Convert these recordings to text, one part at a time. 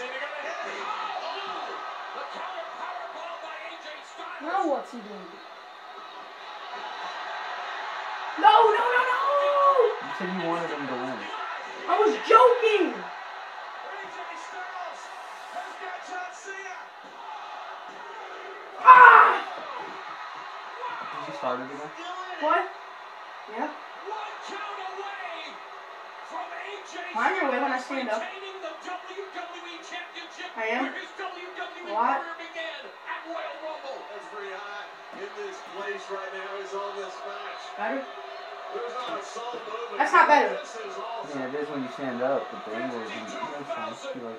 Cena got a hit. Oh! The counter power bomb by AJ Styles. Now what's he doing? No, no, no, no! You said you wanted him to win. I was joking! AJ Styles has got John Cena. Ah! Did you start it again? What? Yeah. One count away from AJ Styles when I stand up. WWE Championship, I am. Where his WWE career began at Royal Rumble. That's pretty hot in this place right now. Is on this match. Better? That's not better. Yeah, it is when you stand up, but the angle is like that. Great counter by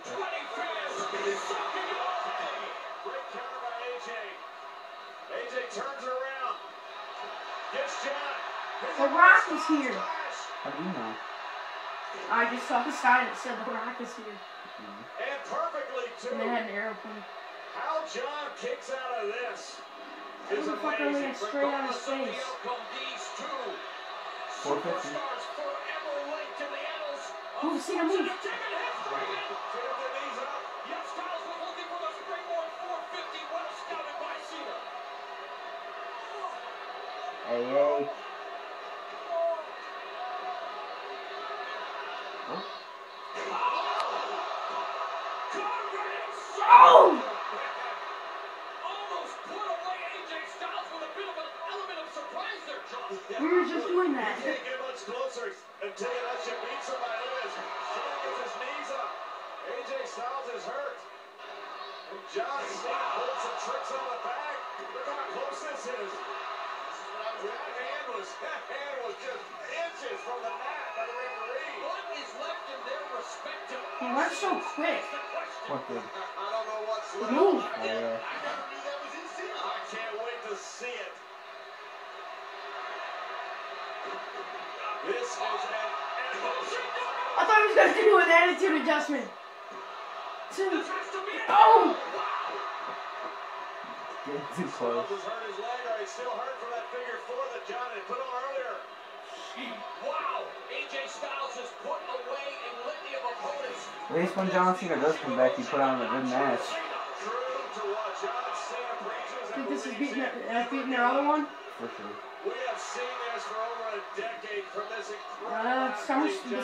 AJ. AJ turns around. Gets John. The Rock is here. How do you know? I just saw the sign that said The Rock is here. And perfectly too. And they had an airplane. How John kicks out of this is amazing. Straight out of space. Superstars forever linked in the annals. Oh, see him move. Yes, Styles was looking for the springboard 450. Well scouted by Cena. Hey. We were just doing that. You can't get much closer until you let you beat somebody else. Cena gets his knees up. AJ Styles is hurt. And John Cena pulls some tricks on the back. Look how close this is. That hand was just inches from the mat by the referee. What is left in their respective? He went so quick. What the? I don't know what's left. No. I never knew that was in Cena. I can't wait to see it. This is I thought he was going to do an attitude adjustment. Oh! Too close. He's hurt his leg, or he's still hurt from that figure four that John had put on earlier. Wow! AJ Styles has put away a litany of opponents. At least when John Cena does come back, he put on a good match. I think this is beating their other one. For sure. We have seen this for over a decade from this incredible the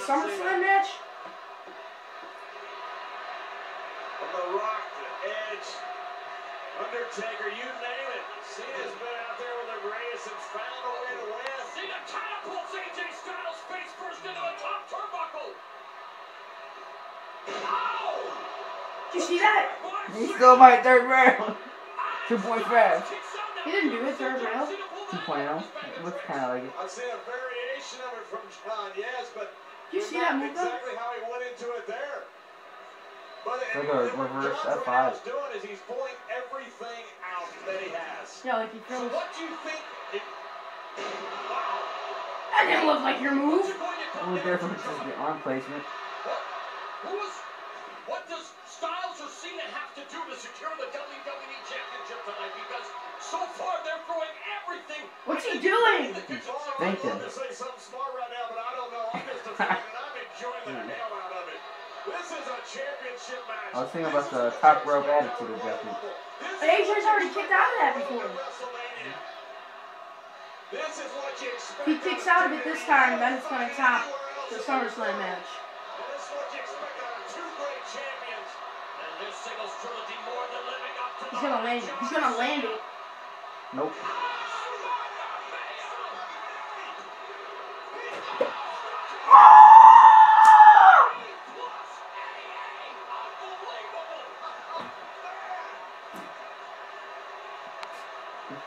SummerSlam match? From The Rock to Edge, Undertaker, you name it. Cena's been out there with the greatest and found a way to win. Cena catapults AJ Styles face first into the top turnbuckle. Ow! Did you see that? He's still my third round. 2.5. He didn't do his third round. 2.0. It looks kind of like it. I've seen a variation of it from John, yes, but you see that move exactly how he went into it there. But like a reverse F5. What he's doing is he's pulling everything out that he has. Yeah, like he throws. So what do you think? That didn't look like your move. The only difference is the arm placement. What does Styles or Cena have to do to secure the WWE Championship tonight? Because so far they're throwing everything. What's he doing? Thank you. I'm going to say something smart right now, but I don't know. I'm just a fan, and I'm enjoying the hell out of it. This is a championship match. I was thinking about the top rope attitude adjustment. But AJ's already kicked out of that before. This is what you expect. He kicks out of it this time, then it's going to top the SummerSlam match. This is what you expect out of two great champions. And this singles trilogy more than living up to the He's going to land it. Nope. Oh!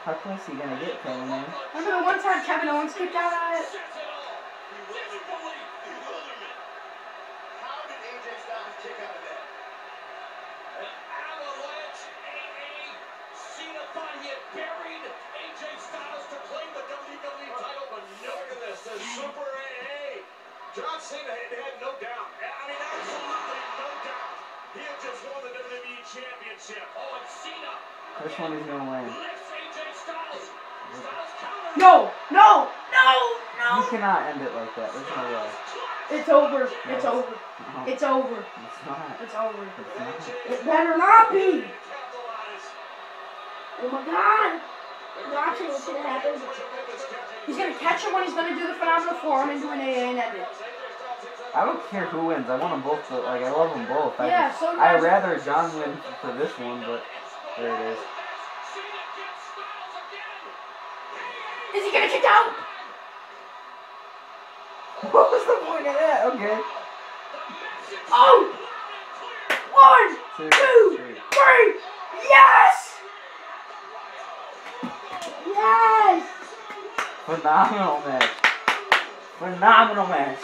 How close are you going to get, Kevin Owens? Remember the one time Kevin Owens kicked out at it? How did AJ Styles kick out of that? He had buried AJ Styles to claim the WWE title, but look at this, the Super AA. John Cena had no doubt. I mean, absolutely no doubt. He had just won the WWE Championship. Oh, and Cena. This one is going to win. Lifts AJ Styles. Styles counters. No, no, no, no. You cannot end it like that. There's no way. It's over. It's over. It's over. It's not. It's over. It better not be. Oh my God. Watching this shit happen. He's gonna catch him when he's gonna do the phenomenal form and do an AA and edit. I don't care who wins. I want them both to, like, I love them both. Yeah, so I'd rather John win for this one, but there it is. Is he gonna kick out? What was the point of that? Okay. Oh! 1, 2, 3. Yes! Yes! Phenomenal match. Phenomenal match.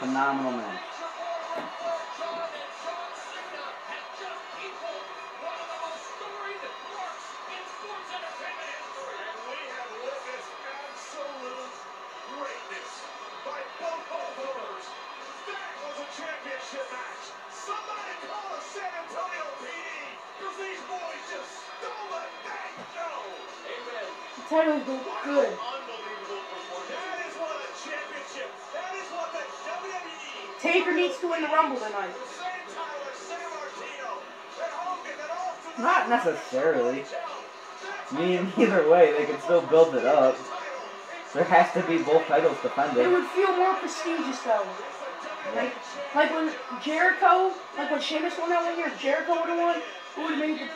Phenomenal match. Taker needs to win the Rumble tonight. Not necessarily. I mean, either way, they can still build it up. There has to be both titles defended. It would feel more prestigious though. Like when Jericho, like when Sheamus won that one year, if Jericho would have won, who would have made it?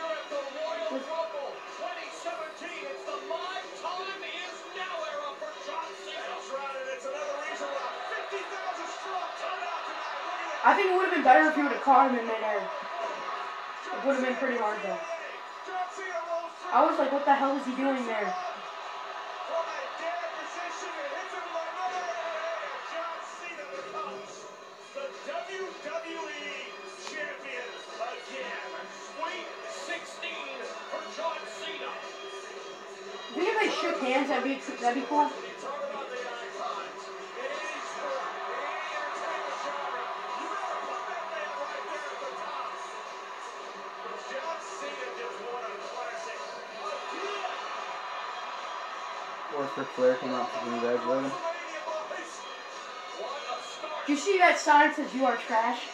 I think it would have been better if you would have caught him in midair. It would have been pretty hard though. I was like, what the hell is he doing there? I think if they shook hands, that'd be cool. Flair came out to congratulate him. Do you see that sign that says you are trash?